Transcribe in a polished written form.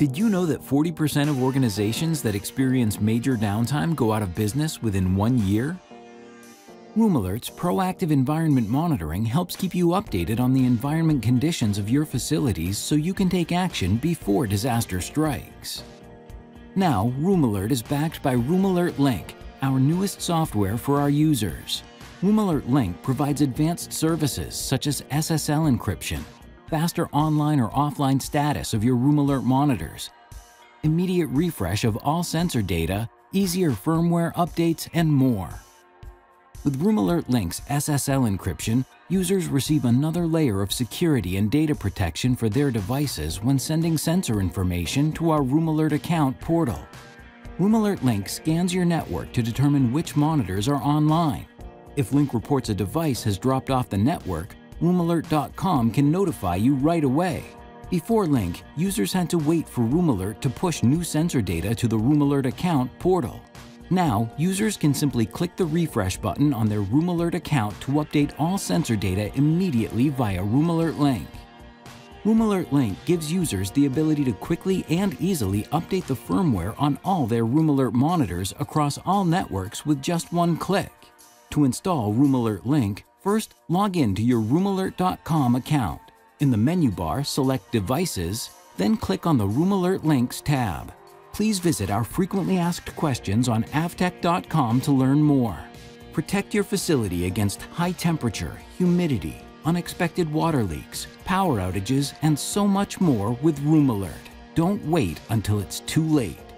Did you know that 40% of organizations that experience major downtime go out of business within 1 year? Room Alert's proactive environment monitoring helps keep you updated on the environment conditions of your facilities so you can take action before disaster strikes. Now, Room Alert is backed by Room Alert Link, our newest software for our users. Room Alert Link provides advanced services such as SSL encryption, faster online or offline status of your Room Alert monitors, immediate refresh of all sensor data, easier firmware updates, and more. With Room Alert Link's SSL encryption, users receive another layer of security and data protection for their devices when sending sensor information to our Room Alert account portal. Room Alert Link scans your network to determine which monitors are online. If Link reports a device has dropped off the network, RoomAlert.com can notify you right away. Before Link, users had to wait for Room Alert to push new sensor data to the Room Alert account portal. Now, users can simply click the refresh button on their Room Alert account to update all sensor data immediately via Room Alert Link. Room Alert Link gives users the ability to quickly and easily update the firmware on all their Room Alert monitors across all networks with just one click. To install Room Alert Link, first, log in to your RoomAlert.com account. In the menu bar, select Devices, then click on the Room Alert Links tab. Please visit our frequently asked questions on avtech.com to learn more. Protect your facility against high temperature, humidity, unexpected water leaks, power outages, and so much more with Room Alert. Don't wait until it's too late.